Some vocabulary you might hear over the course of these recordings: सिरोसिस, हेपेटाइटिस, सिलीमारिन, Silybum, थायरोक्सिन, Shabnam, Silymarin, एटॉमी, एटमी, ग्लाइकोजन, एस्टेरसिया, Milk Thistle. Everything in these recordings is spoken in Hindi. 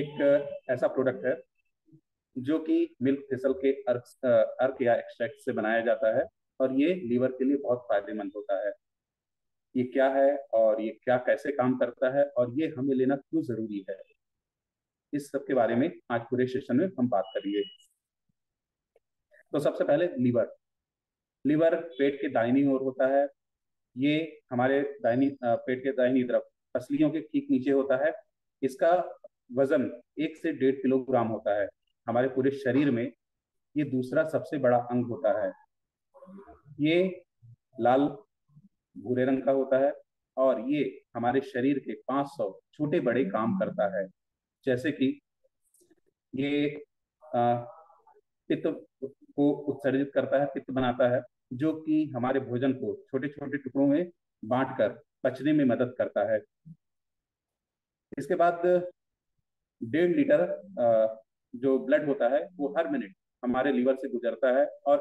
एक ऐसा प्रोडक्ट है जो कि मिल्क थिसल के अर्क या एक्सट्रैक्ट से बनाया जाता है और ये लीवर के लिए बहुत फायदेमंद होता है। ये क्या है और ये क्या कैसे काम करता है और ये हमें लेना क्यों जरूरी है, इस सब के बारे में आज पूरे सेशन में हम बात करेंगे। तो सबसे पहले लीवर। लीवर पेट के दाहिनी ओर होता है। ये हमारे पेट के दाहिनी तरफ पसलियों के ठीक नीचे होता है। इसका वजन 1 से 1.5 किलोग्राम होता है। हमारे पूरे शरीर में ये दूसरा सबसे बड़ा अंग होता है। ये लाल भूरे रंग का होता है और ये हमारे शरीर के 500 छोटे बड़े काम करता है, जैसे कि ये पित्त को उत्सर्जित करता है, पित्त बनाता है, जो कि हमारे भोजन को छोटे छोटे टुकड़ों में बांटकर पचने में मदद करता है। इसके बाद 1.5 लीटर जो ब्लड होता है वो हर मिनट हमारे लीवर से गुजरता है और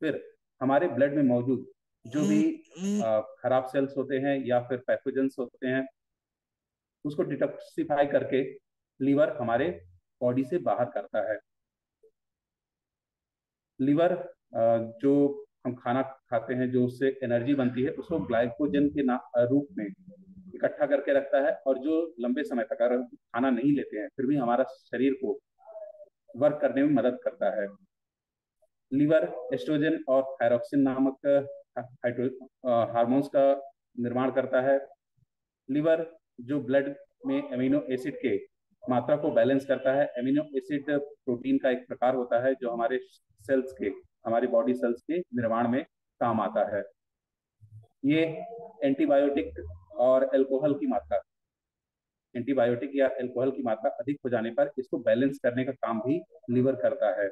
फिर हमारे ब्लड में मौजूद जो भी खराब सेल्स होते हैं या फिर पैथोजेंस होते हैं उसको डिटॉक्सिफाई करके लीवर हमारे बॉडी से बाहर करता है। लीवर जो हम खाना खाते हैं जो उससे एनर्जी बनती है उसको ग्लाइकोजन के रूप में इकट्ठा करके रखता है और जो लंबे समय तक अगर खाना नहीं लेते हैं फिर भी हमारा शरीर को वर्क करने में मदद करता है। लीवर एस्ट्रोजन और थायरोक्सिन नामक हार्मोन्स का निर्माण करता है। लीवर जो ब्लड में अमीनो एसिड के मात्रा को बैलेंस करता है। अमीनो एसिड प्रोटीन का एक प्रकार होता है जो हमारे सेल्स के, हमारी बॉडी सेल्स के निर्माण में काम आता है। ये एंटीबायोटिक और एल्कोहल की मात्रा, एंटीबायोटिक या एल्कोहल की मात्रा अधिक हो जाने पर इसको बैलेंस करने का काम भी लीवर करता है।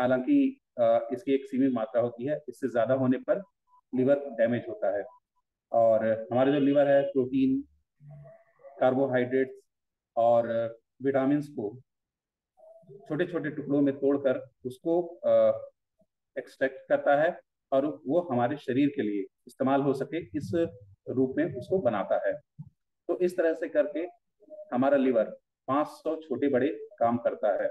हालांकि इसकी एक सीमित मात्रा होती है, इससे ज्यादा होने पर लीवर डैमेज होता है। और हमारे जो लीवर है प्रोटीन, कार्बोहाइड्रेट्स और विटामिन को छोटे छोटे टुकड़ों में तोड़कर उसको एक्सट्रैक्ट करता है और वो हमारे शरीर के लिए इस्तेमाल हो सके इस रूप में उसको बनाता है। तो इस तरह से करके हमारा लीवर 500 छोटे बड़े काम करता है।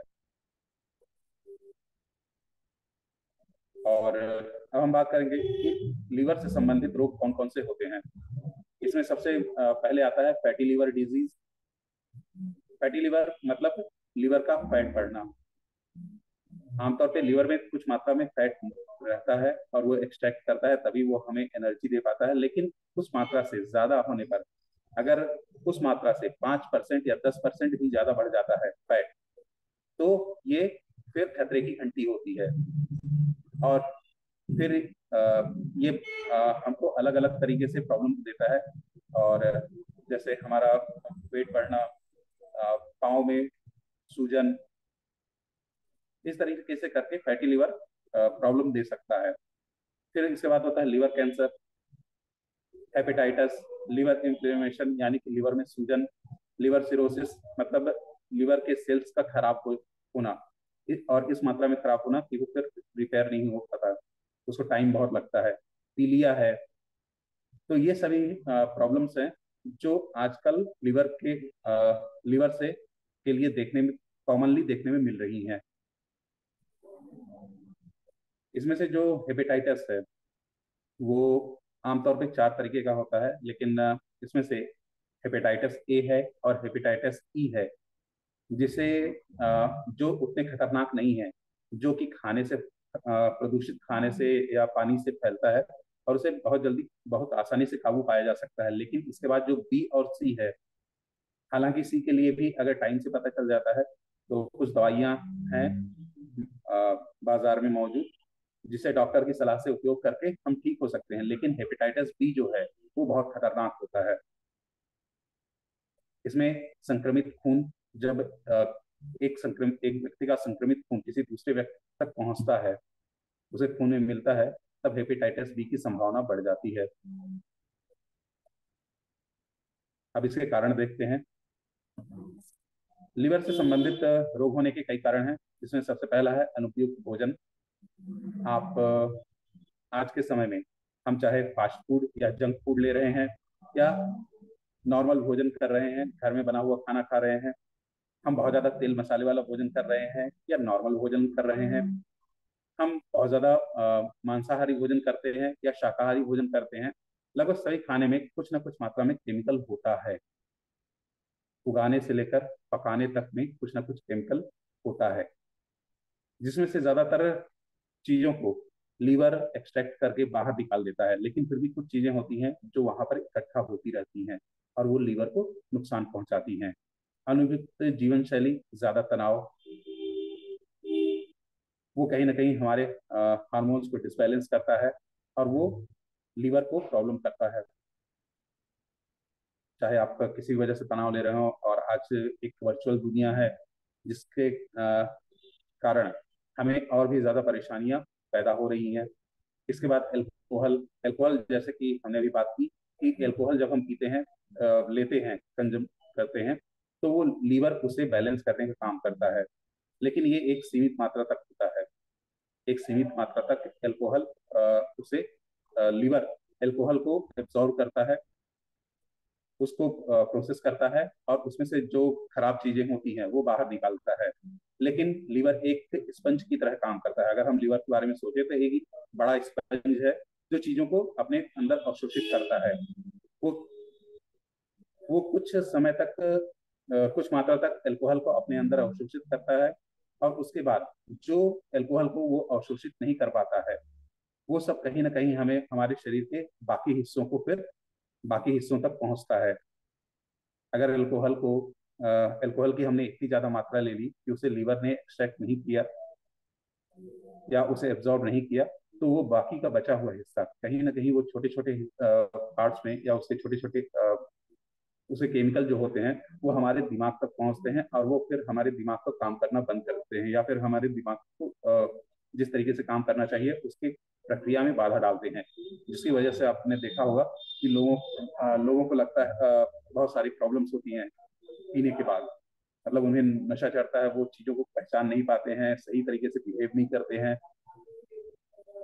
और अब हम बात करेंगे कि लीवर से संबंधित रोग कौन कौन से होते हैं। इसमें सबसे पहले आता है fatty liver disease. Fatty liver मतलब लीवर का फैट बढ़ना। आमतौर पे लीवर में कुछ मात्रा में फैट रहता है और वो एक्सट्रैक्ट करता है तभी वो हमें एनर्जी दे पाता है, लेकिन उस मात्रा से ज्यादा होने पर, अगर उस मात्रा से 5% या 10% भी ज्यादा बढ़ जाता है फैट, तो ये फिर खतरे की घंटी होती है। और फिर ये हमको अलग अलग तरीके से प्रॉब्लम देता है। और जैसे हमारा वेट बढ़ना, पाँव में सूजन, इस तरीके से करके फैटी लीवर प्रॉब्लम दे सकता है। फिर इसके बाद होता है liver cancer, हेपेटाइटिस, liver inflammation यानी कि लीवर में सूजन, लीवर सिरोसिस मतलब लीवर के सेल्स का खराब होना और इस मात्रा में खराब होना कि वो फिर रिपेयर नहीं हो पाता, उसको टाइम बहुत लगता है, पीलिया है। तो ये सभी प्रॉब्लम्स हैं जो आजकल लीवर के लिए देखने में कॉमनली देखने में मिल रही हैं। इसमें से जो हेपेटाइटिस है वो आमतौर पे 4 तरीके का होता है, लेकिन इसमें से हेपेटाइटिस ए है और हेपेटाइटिस ई है, जिसे जो उतने खतरनाक नहीं है, जो कि खाने से, प्रदूषित खाने से या पानी से फैलता है और उसे बहुत आसानी से काबू पाया जा सकता है। लेकिन इसके बाद जो बी और सी है, हालांकि सी के लिए भी अगर टाइम से पता चल जाता है तो कुछ दवाइयाँ हैं बाजार में मौजूद जिसे डॉक्टर की सलाह से उपयोग करके हम ठीक हो सकते हैं, लेकिन हेपेटाइटिस बी जो है वो बहुत खतरनाक होता है। इसमें संक्रमित खून, जब एक व्यक्ति का संक्रमित खून किसी दूसरे व्यक्ति तक पहुंचता है, उसे खून में मिलता है, तब हेपेटाइटिस बी की संभावना बढ़ जाती है। अब इसके कारण देखते हैं। लीवर से संबंधित रोग होने के कई कारण हैं, जिसमें सबसे पहला है अनुपयुक्त भोजन। आप आज के समय में हम चाहे फास्ट फूड या जंक फूड ले रहे हैं या नॉर्मल भोजन कर रहे हैं, घर में बना हुआ खाना खा रहे हैं, हम बहुत ज़्यादा तेल मसाले वाला भोजन कर रहे हैं या नॉर्मल भोजन कर रहे हैं, हम बहुत ज़्यादा मांसाहारी भोजन करते हैं या शाकाहारी भोजन करते हैं, लगभग सभी खाने में कुछ ना कुछ मात्रा में केमिकल होता है। उगाने से लेकर पकाने तक में कुछ ना कुछ केमिकल होता है, जिसमें से ज़्यादातर चीज़ों को लीवर एक्सट्रैक्ट करके बाहर निकाल देता है, लेकिन फिर भी कुछ चीज़ें होती हैं जो वहाँ पर इकट्ठा होती रहती हैं और वो लीवर को नुकसान पहुँचाती हैं। अनुपयुक्त जीवन शैली, ज्यादा तनाव, वो कहीं ना कहीं हमारे हार्मोन्स को डिसबैलेंस करता है और वो लीवर को प्रॉब्लम करता है। चाहे आप किसी वजह से तनाव ले रहे हो, और आज एक वर्चुअल दुनिया है जिसके कारण हमें और भी ज्यादा परेशानियां पैदा हो रही हैं। इसके बाद एल्कोहल जैसे कि हमने अभी बात की कि एल्कोहल जब हम पीते हैं, लेते हैं, कंज्यूम करते हैं, तो वो लीवर उसे बैलेंस करने का काम करता है, लेकिन ये एक सीमित मात्रा तक होता है। एक सीमित मात्रा तक एल्कोहल उसे लीवर एल्कोहल को एब्जॉर्व करता है, उसको प्रोसेस करता है और उसमें से जो खराब चीजें होती हैं वो बाहर निकालता है। लेकिन लीवर एक स्पंज की तरह काम करता है। अगर हम लीवर के बारे में सोचे तो एक बड़ा स्पंज है जो चीजों को अपने अंदर अवशोषित करता है। वो कुछ समय तक, कुछ मात्रा तक एल्कोहल को अपने अंदर अवशोषित करता है और उसके बाद जो एल्कोहल को वो अवशोषित नहीं कर पाता है, वो सब कहीं ना कहीं हमें, हमारे शरीर के बाकी हिस्सों को, फिर बाकी हिस्सों तक पहुंचता है। अगर एल्कोहल की हमने इतनी ज़्यादा मात्रा ले ली कि उसे लीवर ने एक्सट्रैक्ट नहीं किया या उसे एब्जॉर्ब नहीं किया, तो वो बाकी का बचा हुआ हिस्सा कहीं ना कहीं वो छोटे छोटे पार्ट्स में या उससे छोटे छोटे उसे केमिकल जो होते हैं वो हमारे दिमाग तक पहुंचते हैं और वो फिर हमारे दिमाग पर काम करना बंद कर देते हैं या फिर हमारे दिमाग को जिस तरीके से काम करना चाहिए उसकी प्रक्रिया में बाधा डालते हैं, जिसकी वजह से आपने देखा होगा कि लोगों को लगता है बहुत सारी प्रॉब्लम्स होती हैं पीने के बाद। मतलब उन्हें नशा चढ़ता है, वो चीज़ों को पहचान नहीं पाते हैं, सही तरीके से बिहेव नहीं करते हैं।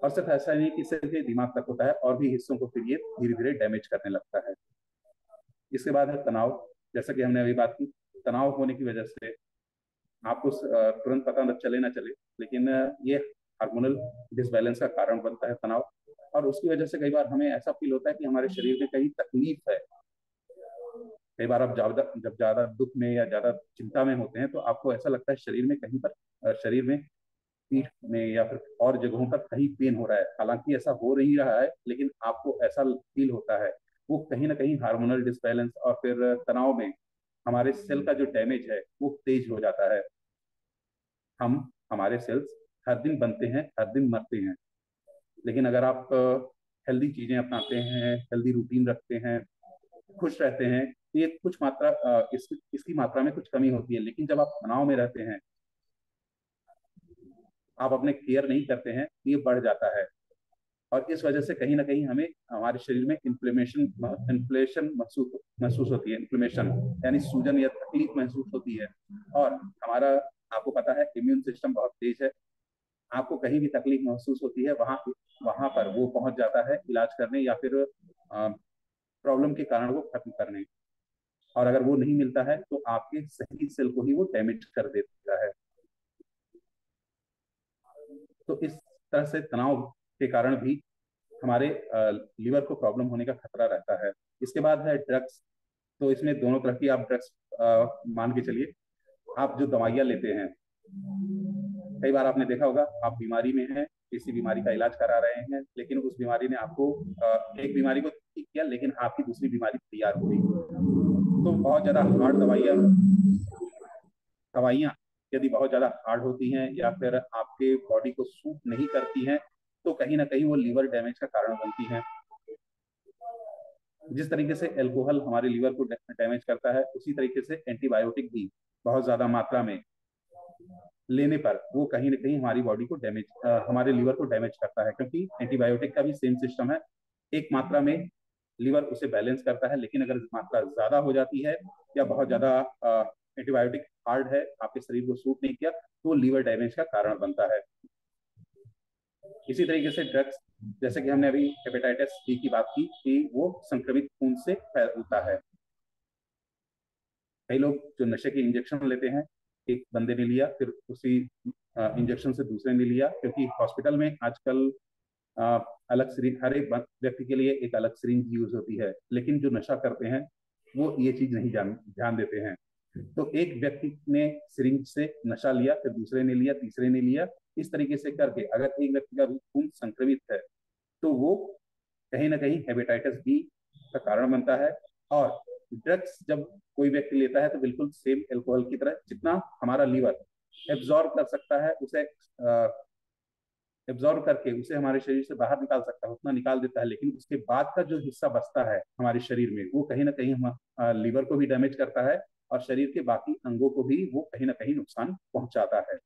और सिर्फ ऐसा नहीं कि सिर्फ ये दिमाग तक होता है, और भी हिस्सों को फिर ये धीरे धीरे डैमेज करने लगता है। इसके बाद है तनाव। जैसा कि हमने अभी बात की, तनाव होने की वजह से आपको तुरंत पता न चले ना चले, लेकिन ये हार्मोनल डिसबैलेंस का कारण बनता है तनाव। और उसकी वजह से कई बार हमें ऐसा फील होता है कि हमारे शरीर में कहीं तकलीफ है। कई बार आप जब ज़्यादा दुख में या ज़्यादा चिंता में होते हैं तो आपको ऐसा लगता है शरीर में कहीं पर, शरीर में, पीठ में या फिर और जगहों पर कहीं पेन हो रहा है। हालांकि ऐसा हो नहीं रहा है, लेकिन आपको ऐसा फील होता है। वो कहीं ना कहीं हार्मोनल डिसबैलेंस और फिर तनाव में हमारे सेल का जो डैमेज है वो तेज हो जाता है। हमारे सेल्स हर दिन बनते हैं, हर दिन मरते हैं, लेकिन अगर आप हेल्दी चीज़ें अपनाते हैं, हेल्दी रूटीन रखते हैं, खुश रहते हैं, तो ये कुछ मात्रा इसकी मात्रा में कुछ कमी होती है। लेकिन जब आप तनाव में रहते हैं, आप अपने केयर नहीं करते हैं, तो ये बढ़ जाता है। और इस वजह से कहीं ना कहीं हमें, हमारे शरीर में इन्फ्लेमेशन महसूस होती है। इन्फ्लेमेशन यानी सूजन या तकलीफ महसूस होती है। और हमारा, आपको पता है, इम्यून सिस्टम बहुत तेज है। आपको कहीं भी तकलीफ महसूस होती है, वहाँ पर वो पहुँच जाता है इलाज करने या फिर प्रॉब्लम के कारण को खत्म करने। और अगर वो नहीं मिलता है तो आपके सही सेल को ही वो डैमेज कर देता है। तो इस तरह से तनाव के कारण भी हमारे लीवर को प्रॉब्लम होने का खतरा रहता है। इसके बाद है ड्रग्स। तो इसमें दोनों तरह की, आप ड्रग्स मान के चलिए, आप जो दवाइयाँ लेते हैं, कई बार आपने देखा होगा आप बीमारी में हैं, किसी बीमारी का इलाज करा रहे हैं, लेकिन उस बीमारी ने आपको, एक बीमारी को ठीक किया लेकिन आपकी दूसरी बीमारी तैयार हो गई। तो बहुत ज़्यादा हार्ड दवाइयाँ यदि बहुत ज़्यादा हार्ड होती हैं या फिर आपके बॉडी को सूट नहीं करती हैं, तो कहीं ना कहीं वो लीवर डैमेज का कारण बनती हैं। जिस तरीके से एल्कोहल हमारे लीवर को डैमेज करता है, उसी तरीके से एंटीबायोटिक भी बहुत ज़्यादा मात्रा में लेने पर वो कहीं ना कहीं हमारी बॉडी को डैमेज, हमारे लीवर को डैमेज करता है। क्योंकि एंटीबायोटिक का भी सेम सिस्टम है, एक मात्रा में लीवर उसे बैलेंस करता है, लेकिन अगर मात्रा ज़्यादा हो जाती है या बहुत ज़्यादा एंटीबायोटिक हार्ड है, आपके शरीर को सूट नहीं किया, तो लीवर डैमेज का कारण बनता है। इसी तरीके से ड्रग्स, जैसे कि हमने अभी हेपेटाइटिस बी की बात की, कि वो संक्रमित खून से फैलता है। कई लोग जो नशे के इंजेक्शन लेते हैं, एक बंदे ने लिया फिर उसी इंजेक्शन से दूसरे ने लिया, क्योंकि हॉस्पिटल में आजकल अलग सिरिंज, हर एक व्यक्ति के लिए एक अलग सिरिंज यूज होती है, लेकिन जो नशा करते हैं वो ये चीज नहीं ध्यान देते हैं। तो एक व्यक्ति ने सिरिंज से नशा लिया, फिर दूसरे ने लिया, तीसरे ने लिया, इस तरीके से करके अगर एक व्यक्ति का खून संक्रमित है तो वो कहीं ना कहीं हेपेटाइटिस बी का कारण बनता है। और ड्रग्स जब कोई व्यक्ति लेता है तो बिल्कुल सेम एल्कोहल की तरह, जितना हमारा लीवर एब्जॉर्ब कर सकता है उसे एब्जॉर्ब करके उसे हमारे शरीर से बाहर निकाल सकता है उतना निकाल देता है, लेकिन उसके बाद का जो हिस्सा बचता है हमारे शरीर में वो कहीं ना कहीं हम लीवर को भी डैमेज करता है और शरीर के बाकी अंगों को भी वो कहीं ना कहीं नुकसान पहुंचाता है।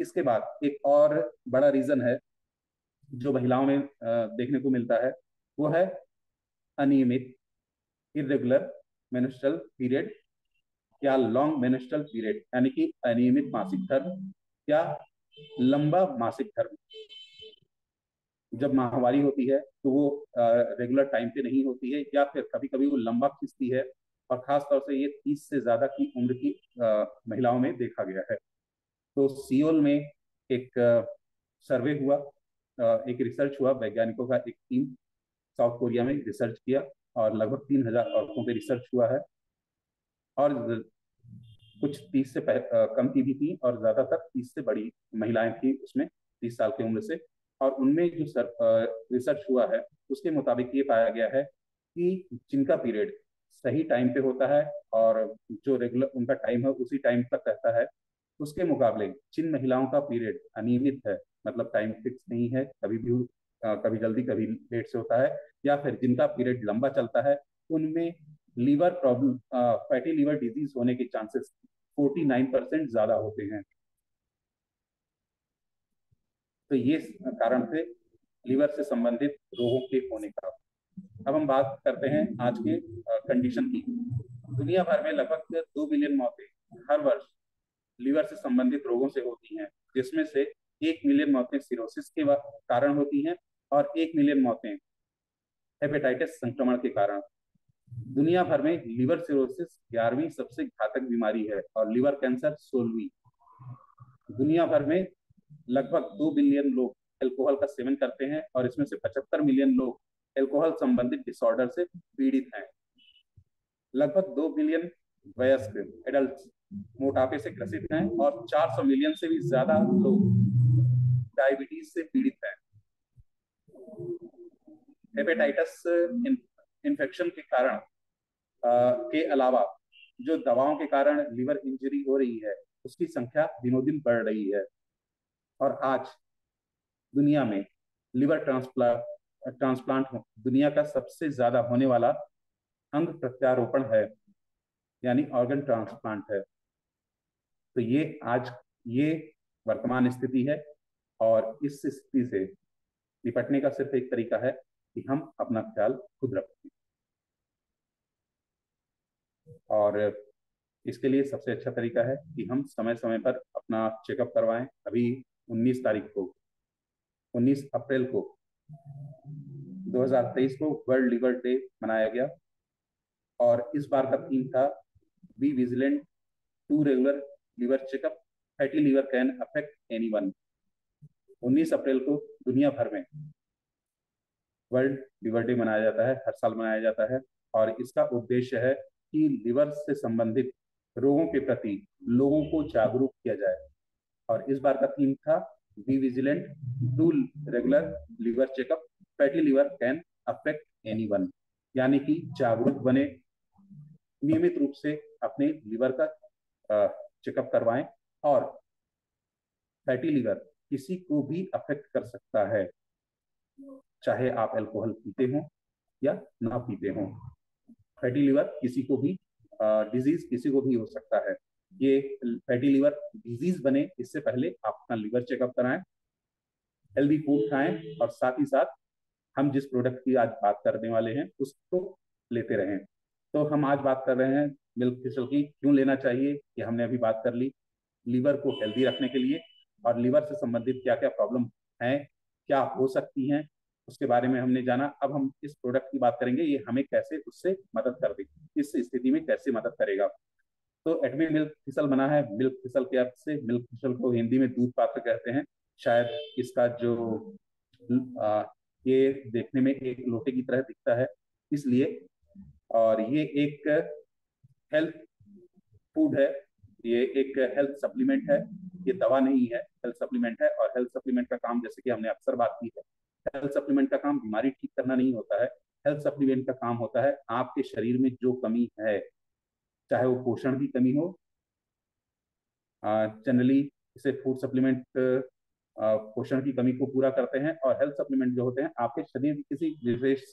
इसके बाद एक और बड़ा रीजन है जो महिलाओं में देखने को मिलता है, वो है अनियमित इरेगुलर मेंस्ट्रुअल पीरियड या लॉन्ग मेंस्ट्रुअल पीरियड, यानी कि अनियमित मासिक धर्म या लंबा मासिक धर्म। जब माहवारी होती है तो वो रेगुलर टाइम पे नहीं होती है, या फिर कभी कभी वो लंबा खिंचती है, और खास तौर से ये 30 से ज्यादा की उम्र की महिलाओं में देखा गया है। तो सियोल में एक सर्वे हुआ, एक रिसर्च हुआ, वैज्ञानिकों का एक टीम साउथ कोरिया में रिसर्च किया और लगभग 3000 औरतों पे रिसर्च हुआ है, और कुछ 30 से कम की भी थी और ज्यादातर 30 से बड़ी महिलाएं थी उसमें, 30 साल की उम्र से। और उनमें जो रिसर्च हुआ है उसके मुताबिक ये पाया गया है कि जिनका पीरियड सही टाइम पे होता है और जो रेगुलर उनका टाइम है उसी टाइम पर रहता है, उसके मुकाबले जिन महिलाओं का पीरियड अनियमित है, मतलब टाइम फिक्स नहीं है, कभी भी कभी जल्दी कभी लेट से होता है, या फिर जिनका पीरियड लंबा चलता है, उनमें liver problem, fatty liver disease होने के चांसेस 49% ज्यादा होते हैं। तो ये कारण से लीवर से संबंधित रोगों के होने का। अब हम बात करते हैं आज के कंडीशन की। दुनिया भर में लगभग 2 मिलियन मौतें हर वर्ष लीवर से संबंधित रोगों से होती हैं, जिसमें से 1 मिलियन मौतें सिरोसिस के कारण होती हैं और 1 मिलियन मौतें हेपेटाइटिस संक्रमण के कारण। दुनिया भर में लीवर सिरोसिस 11वीं सबसे घातक बीमारी है और लीवर कैंसर 16वीं। दुनिया भर में लगभग 2 बिलियन लोग अल्कोहल का सेवन करते हैं और इसमें से 75 मिलियन लोग अल्कोहल संबंधित डिसऑर्डर से पीड़ित हैं। लगभग 2 बिलियन वयस्क एडल्ट मोटापे से ग्रसित हैं और 400 मिलियन से भी ज्यादा लोग डायबिटीज से पीड़ित हैं। हेपेटाइटिस इन्फेक्शन के कारण के अलावा जो दवाओं के कारण लीवर इंजरी हो रही है उसकी संख्या दिनों दिन बढ़ रही है, और आज दुनिया में लीवर ट्रांसप्लांट दुनिया का सबसे ज्यादा होने वाला अंग प्रत्यारोपण है, यानी ऑर्गन ट्रांसप्लांट है। तो ये आज ये वर्तमान स्थिति है, और इस स्थिति से निपटने का सिर्फ एक तरीका है कि हम अपना ख्याल खुद रखें, और इसके लिए सबसे अच्छा तरीका है कि हम समय समय पर अपना चेकअप करवाएं। अभी 19 तारीख को 19 अप्रैल को 2023 को वर्ल्ड लिवर डे मनाया गया, और इस बार का थीम था be vigilant to regular liver checkup, fatty liver can affect anyone. 19 अप्रैल को दुनिया भर में वर्ल्ड लिवर डे मनाया जाता है, हर साल मनाया जाता है, और इसका उद्देश्य है कि लिवर से संबंधित रोगों के प्रति लोगों को जागरूक किया जाए। और इस बार का थीम था be vigilant to regular liver checkup, fatty liver can affect anyone, यानी कि जागरूक बने, नियमित रूप से अपने लीवर का चेकअप करवाएं, और फैटी लीवर किसी को भी अफेक्ट कर सकता है, चाहे आप अल्कोहल पीते हों या ना पीते हों। फैटी लीवर किसी को भी डिजीज किसी को भी हो सकता है। ये फैटी लीवर डिजीज बने इससे पहले आप अपना लीवर चेकअप कराएं, हेल्दी फूड खाएं, और साथ ही साथ हम जिस प्रोडक्ट की आज बात करने वाले हैं उसको लेते रहें। तो हम आज बात कर रहे हैं मिल्क थिसल की, क्यों लेना चाहिए ये हमने अभी बात कर ली, लीवर को हेल्दी रखने के लिए, और लीवर से संबंधित क्या क्या प्रॉब्लम हैं, क्या हो सकती हैं, उसके बारे में हमने जाना। अब हम इस प्रोडक्ट की बात करेंगे, ये हमें कैसे उससे मदद कर देगी, इस स्थिति में कैसे मदद करेगा। तो एटमी मिल्क थिसल बना है मिल्क थिसल के अर्थ से। मिल्क थिसल को हिंदी में दूध पात्र कहते हैं। शायद इसका जो ये देखने में एक लोटे की तरह दिखता है इसलिए, और ये एक हेल्थ फूड है, ये एक हेल्थ सप्लीमेंट है, ये दवा नहीं है, हेल्थ सप्लीमेंट है। और हेल्थ सप्लीमेंट का काम, जैसे कि हमने अक्सर बात की है, हेल्थ सप्लीमेंट का काम बीमारी ठीक करना नहीं होता है। हेल्थ सप्लीमेंट का काम होता है आपके शरीर में जो कमी है, चाहे वो पोषण की कमी हो, जनरली इसे फूड सप्लीमेंट पोषण की कमी को पूरा करते हैं, और हेल्थ सप्लीमेंट जो होते हैं आपके शरीर की किसी विशेष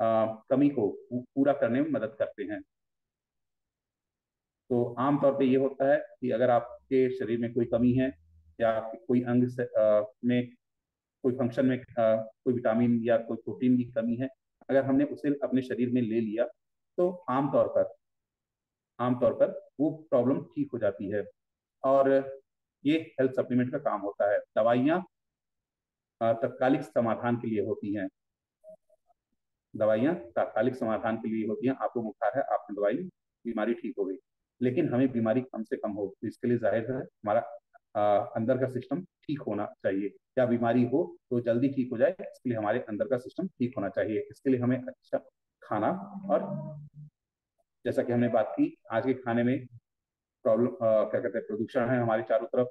कमी को पूरा करने में मदद करते हैं। तो आमतौर पे ये होता है कि अगर आपके शरीर में कोई कमी है या कोई अंग में कोई फंक्शन में कोई विटामिन या कोई प्रोटीन की कमी है, अगर हमने उसे अपने शरीर में ले लिया तो आमतौर पर वो प्रॉब्लम ठीक हो जाती है। और ये हेल्थ सप्लीमेंट का काम होता है। दवाइयाँ तत्कालिक समाधान के लिए होती हैं, दवाइयाँ तात्कालिक समाधान के लिए होती हैं। आपको बुखार है, आपने दवाई ली, बीमारी ठीक हो गई, लेकिन हमें बीमारी कम से कम हो, तो इसके लिए जाहिर है हमारा अंदर का सिस्टम ठीक होना चाहिए, या बीमारी हो तो जल्दी ठीक हो जाए इसके लिए हमारे अंदर का सिस्टम ठीक होना चाहिए। इसके लिए हमें अच्छा खाना, और जैसा कि हमने बात की आज के खाने में प्रॉब्लम क्या कहते हैं, प्रदूषण है हमारे चारों तरफ।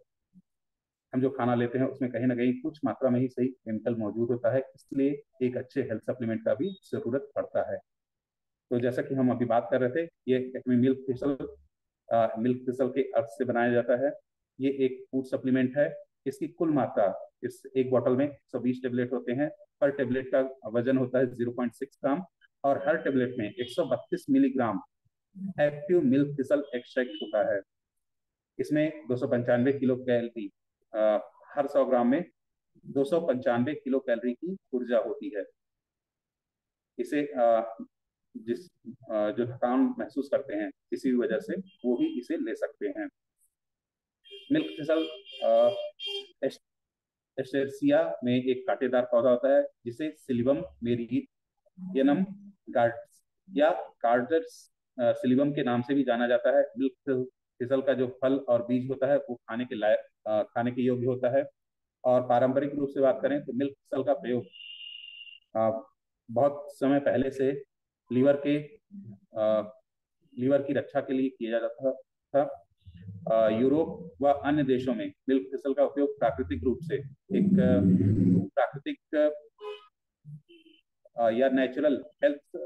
हम जो खाना लेते हैं उसमें कहीं ना कहीं कुछ मात्रा में ही सही केमिकल मौजूद होता है, इसलिए एक अच्छे हेल्थ सप्लीमेंट का भी जरूरत पड़ता है। तो जैसा कि हम अभी बात कर रहे थे, ये एटमी मिल्क थिसल के अर्थ से बनाया जाता है। ये एक फूड सप्लीमेंट है। इसकी कुल मात्रा, इस एक बोतल में 120 टेबलेट होते हैं। पर टेबलेट का वजन होता है 0.6 ग्राम, और हर टेबलेट में 132 milligram active milk thistle extract होता है। इसमें 295 किलो कैलोरी, हर 100 ग्राम में 295 किलो कैलोरी की ऊर्जा होती है। इसे जो थकान महसूस करते हैं किसी भी वजह से, वो भी इसे ले सकते हैं। मिल्क थिसल एस्टेरसिया में एक कांटेदार पौधा होता है, जिसे सिलिबम मेरियनम गार्ड्स या गार्डर्स सिलिबम के नाम से भी जाना जाता है। मिल्क थिसल का जो फल और बीज होता है वो खाने के लायक, खाने के योग्य होता है। और पारंपरिक रूप से बात करें तो मिल्क थिसल का प्रयोग बहुत समय पहले से लीवर की रक्षा के लिए किया जाता था। यूरोप व अन्य देशों में मिल्क थिसल का उपयोग प्राकृतिक रूप से, एक प्राकृतिक या नेचुरल हेल्थ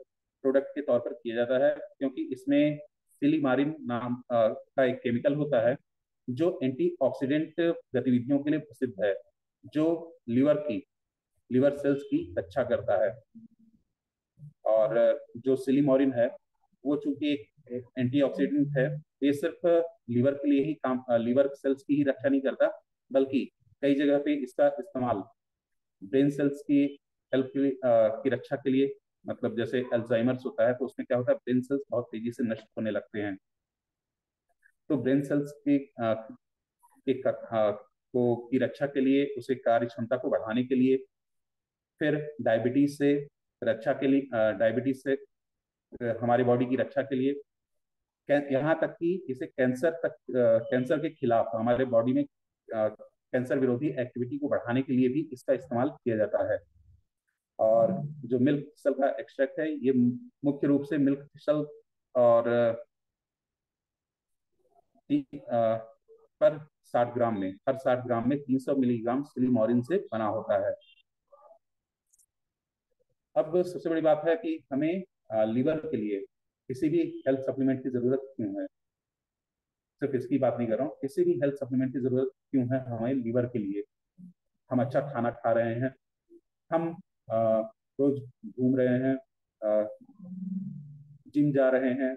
प्रोडक्ट के तौर पर किया जाता है, क्योंकि इसमें सिलीमारिन नाम का एक केमिकल होता है जो एंटीऑक्सीडेंट गतिविधियों के लिए प्रसिद्ध है, जो लीवर सेल्स की रक्षा करता है। और जो सिलीमोरिन है वो चूंकि एक एंटीऑक्सीडेंट है, ये सिर्फ लीवर के लिए ही लीवर सेल्स की ही रक्षा नहीं करता, बल्कि कई जगह पे इसका इस्तेमाल ब्रेन सेल्स की हेल्प की रक्षा के लिए, मतलब जैसे अल्जाइमर्स होता है तो उसमें क्या होता है, ब्रेन सेल्स बहुत तेजी से नष्ट होने लगते हैं। तो ब्रेन सेल्स की रक्षा के लिए, उसे कार्य क्षमता को बढ़ाने के लिए, फिर डायबिटीज से रक्षा के लिए, डायबिटीज से हमारी बॉडी की रक्षा के लिए, यहाँ तक कि इसे कैंसर के खिलाफ, हमारे बॉडी में कैंसर विरोधी एक्टिविटी को बढ़ाने के लिए भी इसका इस्तेमाल किया जाता है। और जो मिल्क थिसल का एक्सट्रैक्ट है, ये मुख्य रूप से मिल्क थिसल और पर 60 ग्राम में, हर 60 ग्राम में 300 मिलीग्राम सिलीमोरिन से बना होता है। अब सबसे बड़ी बात है कि हमें लीवर के लिए किसी भी हेल्थ सप्लीमेंट की जरूरत क्यों है। सिर्फ इसकी बात नहीं कर रहा हूँ, किसी भी हेल्थ सप्लीमेंट की जरूरत क्यों है हमें लीवर के लिए। हम अच्छा खाना खा रहे हैं, हम रोज घूम रहे हैं, जिम जा रहे हैं,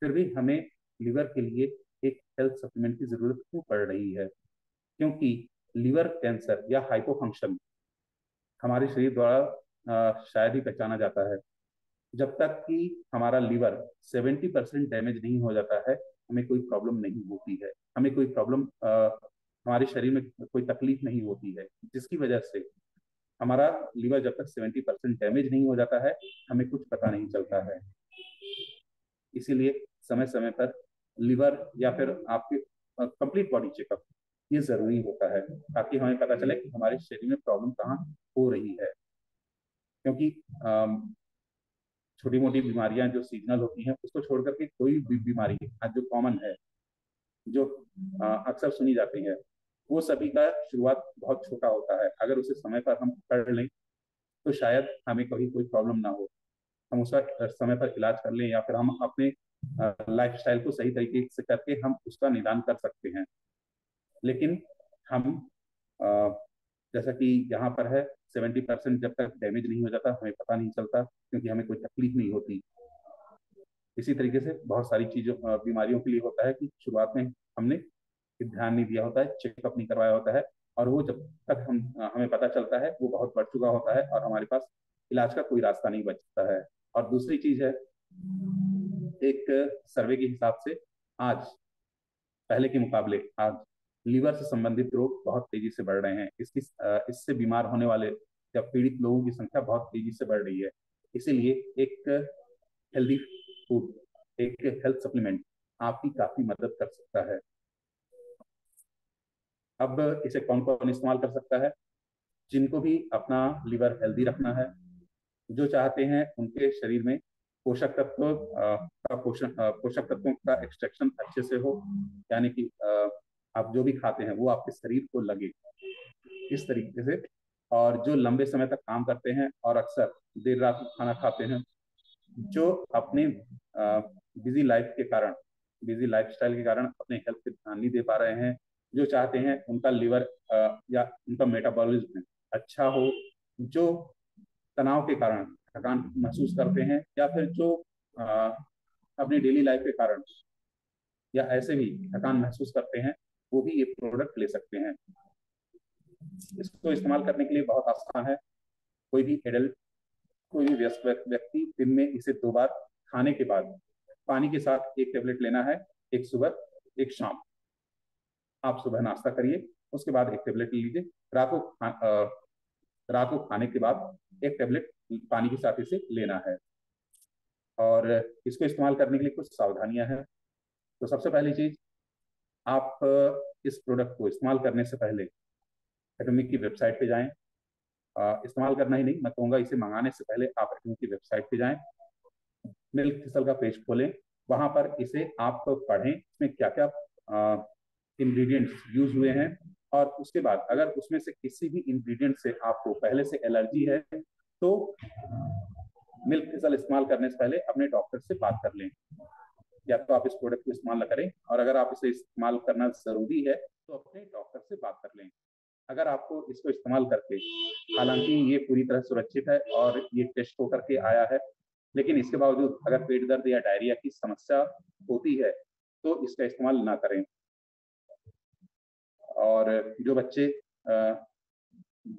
फिर भी हमें लीवर के लिए एक हेल्थ सप्लीमेंट की जरूरत क्यों पड़ रही है, क्योंकि लीवर कैंसर या हाइपोफंक्शन हमारे शरीर द्वारा शायद ही पहचाना जाता है। जब तक कि हमारा लीवर 70% डैमेज नहीं हो जाता है, हमें कोई प्रॉब्लम नहीं होती है, हमें कोई प्रॉब्लम, हमारे शरीर में कोई तकलीफ नहीं होती है, जिसकी वजह से हमारा लीवर जब तक 70% डैमेज नहीं हो जाता है हमें कुछ पता नहीं चलता है। इसीलिए समय समय पर लीवर या फिर आपके कंप्लीट बॉडी चेकअप ये जरूरी होता है ताकि हमें पता चले कि हमारे शरीर में प्रॉब्लम कहाँ हो रही है। क्योंकि छोटी मोटी बीमारियां जो सीजनल होती हैं उसको छोड़कर के कोई भी बीमारी आज जो कॉमन है, जो अक्सर सुनी जाती है, वो सभी का शुरुआत बहुत छोटा होता है। अगर उसे समय पर हम पकड़ लें तो शायद हमें कभी कोई प्रॉब्लम ना हो, हम उसका समय पर इलाज कर लें या फिर हम अपने लाइफस्टाइल को सही तरीके से करके हम उसका निदान कर सकते हैं। लेकिन हम जैसा कि यहाँ पर है 70% जब तक डैमेज नहीं हो जाता हमें पता नहीं चलता क्योंकि हमें कोई तकलीफ नहीं होती। इसी तरीके से बहुत सारी चीजों बीमारियों के लिए होता है कि शुरुआत में हमने ध्यान नहीं दिया होता है, चेकअप नहीं करवाया होता है और वो जब तक हमें पता चलता है वो बहुत बढ़ चुका होता है और हमारे पास इलाज का कोई रास्ता नहीं बचता है। और दूसरी चीज है, एक सर्वे के हिसाब से आज पहले के मुकाबले आज लीवर से संबंधित रोग बहुत तेजी से बढ़ रहे हैं। इससे बीमार होने वाले या पीड़ित लोगों की संख्या बहुत तेजी से बढ़ रही है। इसीलिए एक हेल्दी फूड, एक हेल्थ सप्लीमेंट आपकी काफी मदद कर सकता है। अब इसे कौन कौन इस्तेमाल कर सकता है? जिनको भी अपना लीवर हेल्दी रखना है, जो चाहते हैं उनके शरीर में पोषक तत्व का पोषक तत्वों का एक्सट्रैक्शन अच्छे से हो, यानी कि आप जो भी खाते हैं वो आपके शरीर को लगे इस तरीके से। और जो लंबे समय तक काम करते हैं और अक्सर देर रात को खाना खाते हैं, जो अपने बिजी लाइफस्टाइल के कारण अपने हेल्थ पे ध्यान नहीं दे पा रहे हैं, जो चाहते हैं उनका लीवर या उनका मेटाबॉलिज्म अच्छा हो, जो तनाव के कारण थकान महसूस करते हैं या फिर जो अपनी डेली लाइफ के कारण या ऐसे भी थकान महसूस करते हैं, वो भी ये प्रोडक्ट ले सकते हैं। इसको इस्तेमाल करने के लिए बहुत आसान है। कोई भी एडल्ट, कोई भी व्यस्त व्यक्ति दिन में इसे 2 बार खाने के बाद पानी के साथ 1 टैबलेट लेना है, 1 सुबह 1 शाम। आप सुबह नाश्ता करिए, उसके बाद 1 टैबलेट लीजिए, रात को खाने के बाद 1 टैबलेट पानी के साथ इसे लेना है। और इसको इस्तेमाल करने के लिए कुछ सावधानियां हैं। तो सबसे पहली चीज, आप इस प्रोडक्ट को इस्तेमाल करने से पहले एटॉमी की वेबसाइट पे जाएं। इस्तेमाल करना ही नहीं, मैं कहूँगा इसे मंगाने से पहले आप एटॉमी की वेबसाइट पे जाएं, मिल्क थिसल का पेज खोलें, वहां पर इसे आप पढ़ें, इसमें क्या क्या इंग्रेडिएंट्स यूज हुए हैं। और उसके बाद अगर उसमें से किसी भी इंग्रेडिएंट से आपको पहले से एलर्जी है तो मिल्क थिसल इस्तेमाल करने से पहले अपने डॉक्टर से बात कर लें, या तो आप इस प्रोडक्ट को इस्तेमाल न करें। और अगर आप इसे इस्तेमाल करना जरूरी है तो अपने डॉक्टर से बात कर लें। अगर आपको इसको इस्तेमाल करके, हालांकि ये पूरी तरह सुरक्षित है और ये टेस्ट होकर के आया है, लेकिन इसके बावजूद अगर पेट दर्द या डायरिया की समस्या होती है तो इसका इस्तेमाल ना करें। और जो बच्चे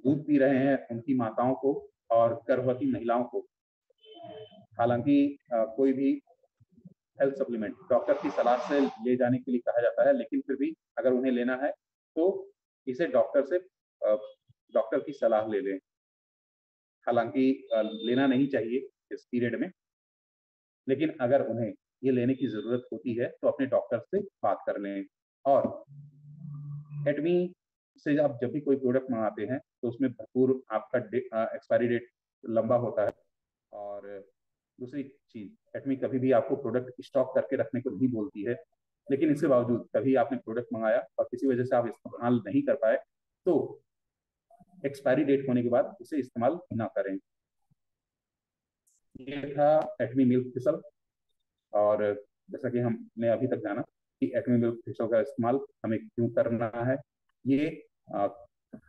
दूध पी रहे हैं उनकी माताओं को और गर्भवती महिलाओं को, हालांकि कोई भी हेल्थ सप्लीमेंट डॉक्टर की सलाह से ले जाने के लिए कहा जाता है, लेकिन फिर भी अगर उन्हें लेना है तो इसे डॉक्टर की सलाह ले लें। हालांकि लेना नहीं चाहिए इस पीरियड में, लेकिन अगर उन्हें ये लेने की जरूरत होती है तो अपने डॉक्टर से बात कर लें। और एटमी से आप जब भी कोई प्रोडक्ट मंगाते हैं तो उसमें भरपूर आपका एक्सपायरी डेट लंबा होता है। और दूसरी चीज, एटमी कभी भी आपको प्रोडक्ट स्टॉक करके रखने को नहीं बोलती है, लेकिन इसके बावजूद कभी आपने प्रोडक्ट मंगाया और किसी वजह से आप इस्तेमाल नहीं कर पाए तो एक्सपायरी डेट होने के बाद उसे इस्तेमाल ना करें। ये था एटमी मिल्क थिसल। और जैसा कि हमने अभी तक जाना कि एटमी मिल्क थिसल का इस्तेमाल हमें क्यों करना है, ये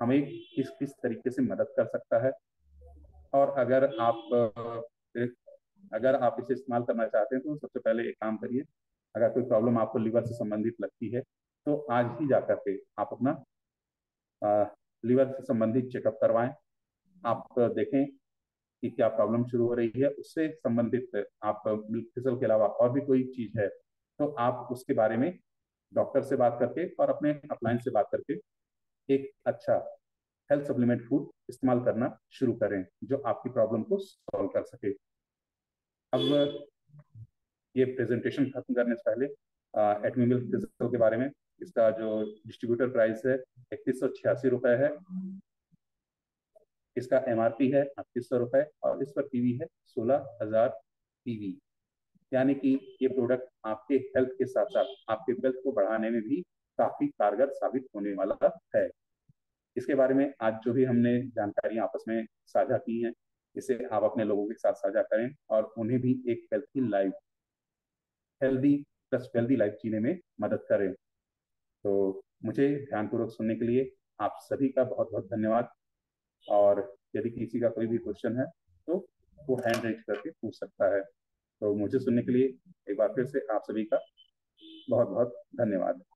हमें किस तरीके से मदद कर सकता है, और अगर आप इसे इस्तेमाल करना चाहते हैं तो सबसे पहले एक काम करिए, अगर कोई प्रॉब्लम आपको लीवर से संबंधित लगती है तो आज ही जाकर के आप अपना लीवर से संबंधित चेकअप करवाएं। आप देखें कि क्या प्रॉब्लम शुरू हो रही है, उससे संबंधित आप मिल्क थिसल के अलावा और भी कोई चीज़ है तो आप उसके बारे में डॉक्टर से बात करके और अपने अपलाइन से बात करके एक अच्छा हेल्थ सप्लीमेंट फूड इस्तेमाल करना शुरू करें जो आपकी प्रॉब्लम को सॉल्व कर सके। अब ये प्रेजेंटेशन खत्म करने से पहले एटमी मिल्क थिसल के बारे में, इसका जो डिस्ट्रीब्यूटर प्राइस है 3186 रुपए है, इसका एमआरपी है 3800 रुपए और इस पर पीवी है 16000 पीवी। यानी कि ये प्रोडक्ट आपके हेल्थ के साथ साथ आपके वेल्थ को बढ़ाने में भी काफी कारगर साबित होने वाला है। इसके बारे में आज जो भी हमने जानकारी आपस में साझा की है, इसे आप अपने लोगों के साथ साझा करें और उन्हें भी एक healthy life, healthy plus healthy life जीने में मदद करें। तो मुझे ध्यानपूर्वक सुनने के लिए आप सभी का बहुत बहुत धन्यवाद। और यदि किसी का कोई भी क्वेश्चन है तो वो हैंड रेज करके पूछ सकता है। तो मुझे सुनने के लिए एक बार फिर से आप सभी का बहुत बहुत धन्यवाद।